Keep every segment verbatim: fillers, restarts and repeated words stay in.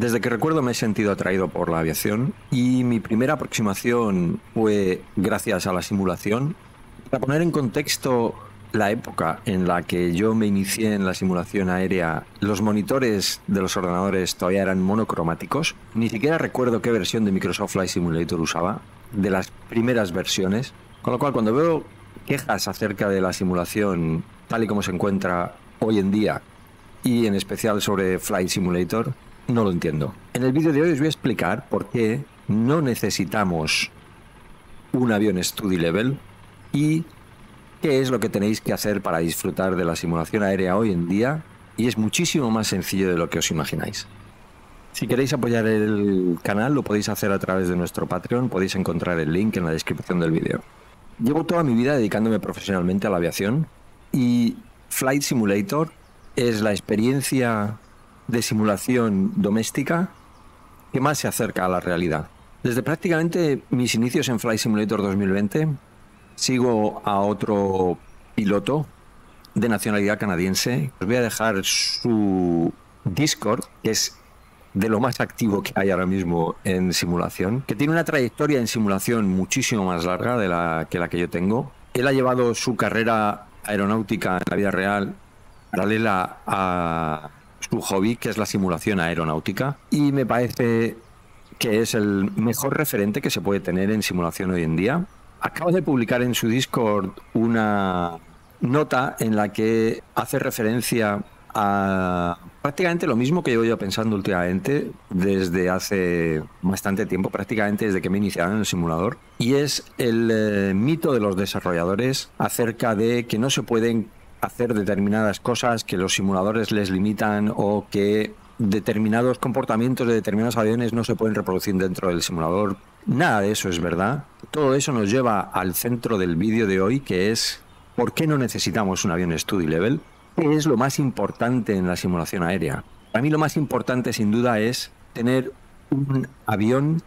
Desde que recuerdo me he sentido atraído por la aviación y mi primera aproximación fue gracias a la simulación. Para poner en contexto la época en la que yo me inicié en la simulación aérea, los monitores de los ordenadores todavía eran monocromáticos. Ni siquiera recuerdo qué versión de Microsoft Flight Simulator usaba, de las primeras versiones. Con lo cual, cuando veo quejas acerca de la simulación tal y como se encuentra hoy en día, y en especial sobre Flight Simulator, no lo entiendo. En el vídeo de hoy os voy a explicar por qué no necesitamos un avión study level y qué es lo que tenéis que hacer para disfrutar de la simulación aérea hoy en día, y es muchísimo más sencillo de lo que os imagináis. Si queréis apoyar el canal lo podéis hacer a través de nuestro Patreon, podéis encontrar el link en la descripción del vídeo. Llevo toda mi vida dedicándome profesionalmente a la aviación y Flight Simulator es la experiencia de simulación doméstica que más se acerca a la realidad. Desde prácticamente mis inicios en Flight Simulator dos mil veinte, sigo a otro piloto de nacionalidad canadiense. Os voy a dejar su Discord, que es de lo más activo que hay ahora mismo en simulación, que tiene una trayectoria en simulación muchísimo más larga de la que, la que yo tengo. Él ha llevado su carrera aeronáutica en la vida real paralela a su hobby, que es la simulación aeronáutica, y me parece que es el mejor referente que se puede tener en simulación hoy en día. Acaba de publicar en su Discord una nota en la que hace referencia a prácticamente lo mismo que llevo yo pensando últimamente desde hace bastante tiempo, prácticamente desde que me iniciaron en el simulador, y es el eh, mito de los desarrolladores acerca de que no se pueden hacer determinadas cosas, que los simuladores les limitan o que determinados comportamientos de determinados aviones no se pueden reproducir dentro del simulador. Nada de eso es verdad. Todo eso nos lleva al centro del vídeo de hoy, que es ¿por qué no necesitamos un avión study level? ¿Qué es lo más importante en la simulación aérea? Para mí lo más importante sin duda es tener un avión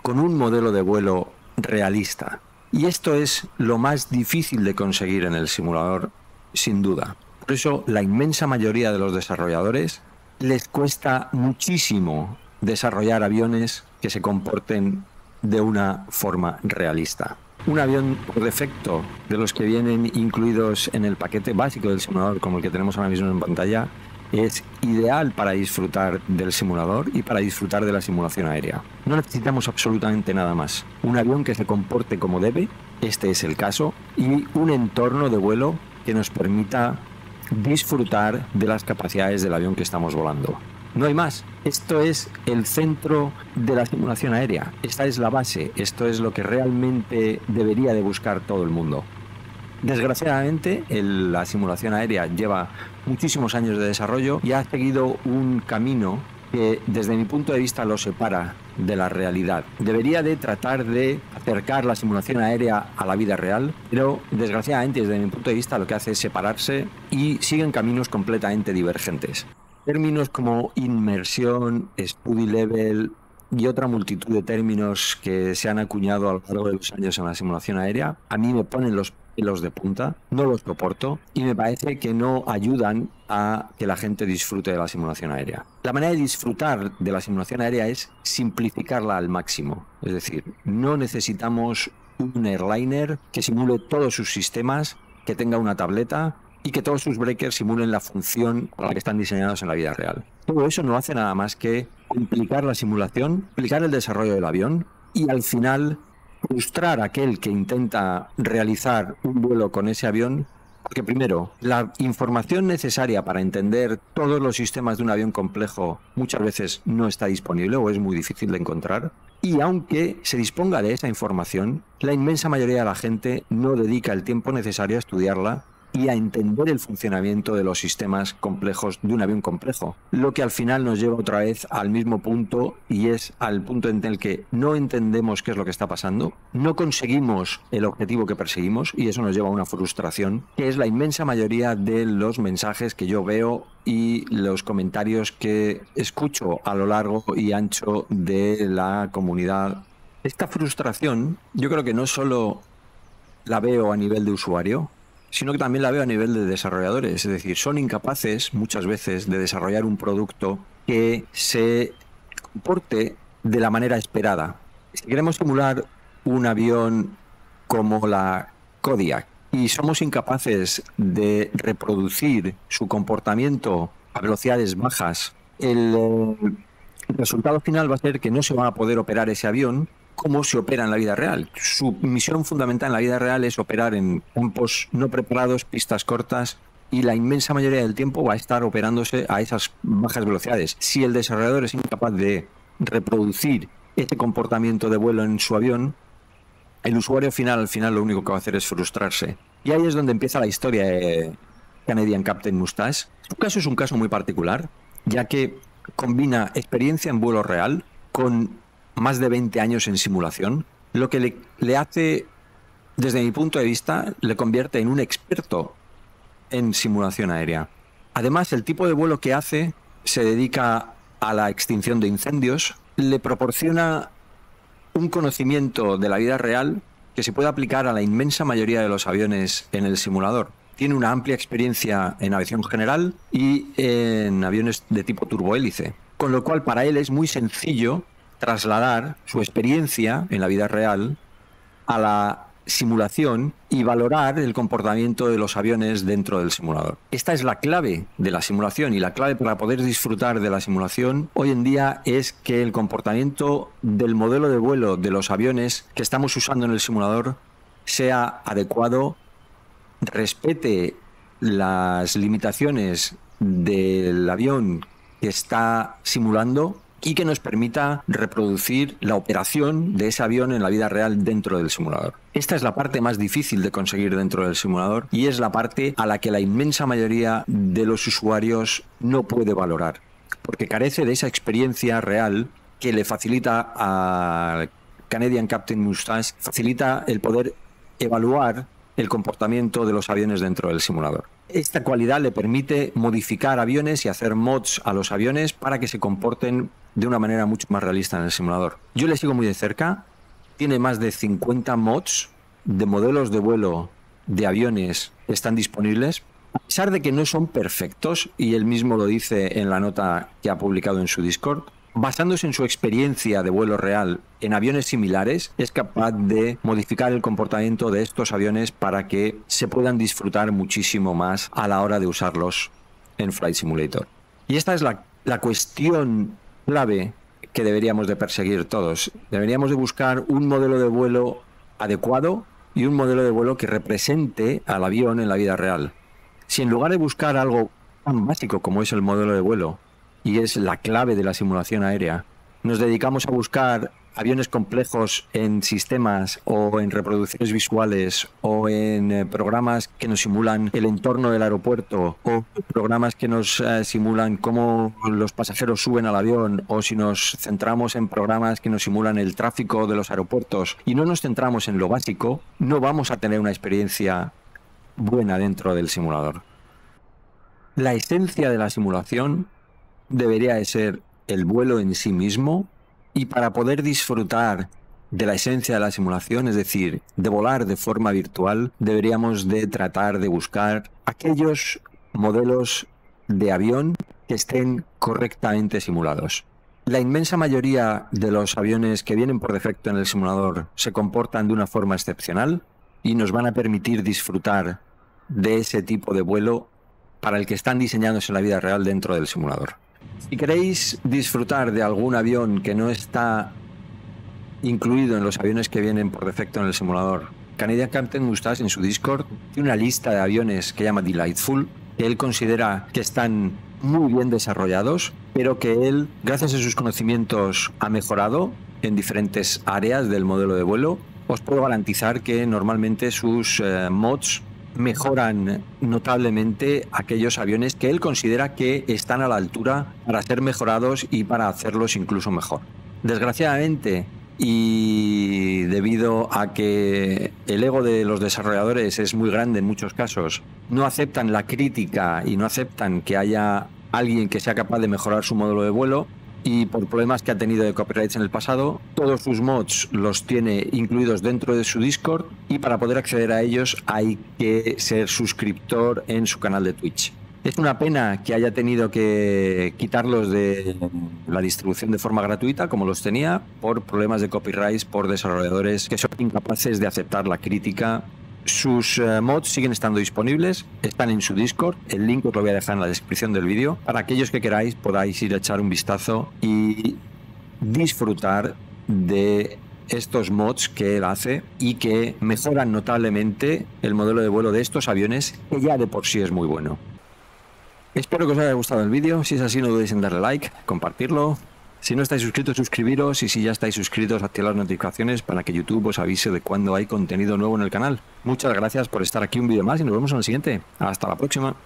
con un modelo de vuelo realista. Y esto es lo más difícil de conseguir en el simulador, sin duda. Por eso la inmensa mayoría de los desarrolladores les cuesta muchísimo desarrollar aviones que se comporten de una forma realista. Un avión por defecto de los que vienen incluidos en el paquete básico del simulador, como el que tenemos ahora mismo en pantalla, es ideal para disfrutar del simulador y para disfrutar de la simulación aérea. No necesitamos absolutamente nada más. Un avión que se comporte como debe, este es el caso, y un entorno de vuelo que nos permita disfrutar de las capacidades del avión que estamos volando. No hay más. Esto es el centro de la simulación aérea. Esta es la base. Esto es lo que realmente debería de buscar todo el mundo. Desgraciadamente, el, la simulación aérea lleva muchísimos años de desarrollo y ha seguido un camino que, desde mi punto de vista, lo separa de la realidad. Debería de tratar de acercar la simulación aérea a la vida real, pero desgraciadamente, desde mi punto de vista, lo que hace es separarse y siguen caminos completamente divergentes. Términos como inmersión, study level y otra multitud de términos que se han acuñado a lo largo de los años en la simulación aérea, a mí me ponen los pelos de punta, no los soporto y me parece que no ayudan a que la gente disfrute de la simulación aérea. La manera de disfrutar de la simulación aérea es simplificarla al máximo, es decir, no necesitamos un airliner que simule todos sus sistemas, que tenga una tableta y que todos sus breakers simulen la función para la que están diseñados en la vida real. Todo eso no hace nada más que complicar la simulación, complicar el desarrollo del avión y al final frustrar a aquel que intenta realizar un vuelo con ese avión, porque primero, la información necesaria para entender todos los sistemas de un avión complejo muchas veces no está disponible o es muy difícil de encontrar. Y aunque se disponga de esa información, la inmensa mayoría de la gente no dedica el tiempo necesario a estudiarla y a entender el funcionamiento de los sistemas complejos de un avión complejo, lo que al final nos lleva otra vez al mismo punto, y es al punto en el que no entendemos qué es lo que está pasando, no conseguimos el objetivo que perseguimos y eso nos lleva a una frustración, que es la inmensa mayoría de los mensajes que yo veo y los comentarios que escucho a lo largo y ancho de la comunidad. Esta frustración yo creo que no solo la veo a nivel de usuario, sino que también la veo a nivel de desarrolladores, es decir, son incapaces muchas veces de desarrollar un producto que se comporte de la manera esperada. Si queremos simular un avión como la Kodiak y somos incapaces de reproducir su comportamiento a velocidades bajas, el resultado final va a ser que no se va a poder operar ese avión como se opera en la vida real. Su misión fundamental en la vida real es operar en campos no preparados, pistas cortas, y la inmensa mayoría del tiempo va a estar operándose a esas bajas velocidades. Si el desarrollador es incapaz de reproducir este comportamiento de vuelo en su avión, el usuario final al final lo único que va a hacer es frustrarse. Y ahí es donde empieza la historia de Canadian Captain Moustache. Su caso es un caso muy particular, ya que combina experiencia en vuelo real con más de veinte años en simulación, lo que le, le hace, desde mi punto de vista, le convierte en un experto en simulación aérea. Además, el tipo de vuelo que hace se dedica a la extinción de incendios, le proporciona un conocimiento de la vida real que se puede aplicar a la inmensa mayoría de los aviones en el simulador. Tiene una amplia experiencia en aviación general y en aviones de tipo turbohélice, con lo cual para él es muy sencillo trasladar su experiencia en la vida real a la simulación y valorar el comportamiento de los aviones dentro del simulador. Esta es la clave de la simulación, y la clave para poder disfrutar de la simulación hoy en día es que el comportamiento del modelo de vuelo de los aviones que estamos usando en el simulador sea adecuado, respete las limitaciones del avión que está simulando y que nos permita reproducir la operación de ese avión en la vida real dentro del simulador. Esta es la parte más difícil de conseguir dentro del simulador y es la parte a la que la inmensa mayoría de los usuarios no puede valorar, porque carece de esa experiencia real que le facilita a Canadian Captain Moustache, facilita el poder evaluar el comportamiento de los aviones dentro del simulador. Esta cualidad le permite modificar aviones y hacer mods a los aviones para que se comporten de una manera mucho más realista en el simulador. Yo le sigo muy de cerca, tiene más de cincuenta mods de modelos de vuelo de aviones que están disponibles, a pesar de que no son perfectos, y él mismo lo dice en la nota que ha publicado en su Discord. Basándose en su experiencia de vuelo real en aviones similares, es capaz de modificar el comportamiento de estos aviones para que se puedan disfrutar muchísimo más a la hora de usarlos en Flight Simulator. Y esta es la, la cuestión clave que deberíamos de perseguir todos. Deberíamos de buscar un modelo de vuelo adecuado y un modelo de vuelo que represente al avión en la vida real. Si en lugar de buscar algo tan básico como es el modelo de vuelo, y es la clave de la simulación aérea, nos dedicamos a buscar aviones complejos en sistemas o en reproducciones visuales o en programas que nos simulan el entorno del aeropuerto o programas que nos eh, simulan cómo los pasajeros suben al avión, o si nos centramos en programas que nos simulan el tráfico de los aeropuertos y no nos centramos en lo básico, no vamos a tener una experiencia buena dentro del simulador. La esencia de la simulación debería de ser el vuelo en sí mismo, y para poder disfrutar de la esencia de la simulación, es decir, de volar de forma virtual, deberíamos de tratar de buscar aquellos modelos de avión que estén correctamente simulados. La inmensa mayoría de los aviones que vienen por defecto en el simulador se comportan de una forma excepcional y nos van a permitir disfrutar de ese tipo de vuelo para el que están diseñándose en la vida real dentro del simulador. Si queréis disfrutar de algún avión que no está incluido en los aviones que vienen por defecto en el simulador, Canadian Captain Moustache en su Discord tiene una lista de aviones que llama Delightful, que él considera que están muy bien desarrollados, pero que él, gracias a sus conocimientos, ha mejorado en diferentes áreas del modelo de vuelo. Os puedo garantizar que normalmente sus eh, mods mejoran notablemente aquellos aviones que él considera que están a la altura para ser mejorados y para hacerlos incluso mejor. Desgraciadamente, y debido a que el ego de los desarrolladores es muy grande en muchos casos, no aceptan la crítica y no aceptan que haya alguien que sea capaz de mejorar su modelo de vuelo, y por problemas que ha tenido de copyrights en el pasado, todos sus mods los tiene incluidos dentro de su Discord, y para poder acceder a ellos hay que ser suscriptor en su canal de Twitch. Es una pena que haya tenido que quitarlos de la distribución de forma gratuita, como los tenía, por problemas de copyright, por desarrolladores que son incapaces de aceptar la crítica. Sus mods siguen estando disponibles, están en su Discord, el link os lo voy a dejar en la descripción del vídeo. Para aquellos que queráis, podáis ir a echar un vistazo y disfrutar de estos mods que él hace y que mejoran notablemente el modelo de vuelo de estos aviones, que ya de por sí es muy bueno. Espero que os haya gustado el vídeo. Si es así, no dudéis en darle like, compartirlo. Si no estáis suscritos, suscribiros, y si ya estáis suscritos, activad las notificaciones para que YouTube os avise de cuando hay contenido nuevo en el canal. Muchas gracias por estar aquí un vídeo más y nos vemos en el siguiente. Hasta la próxima.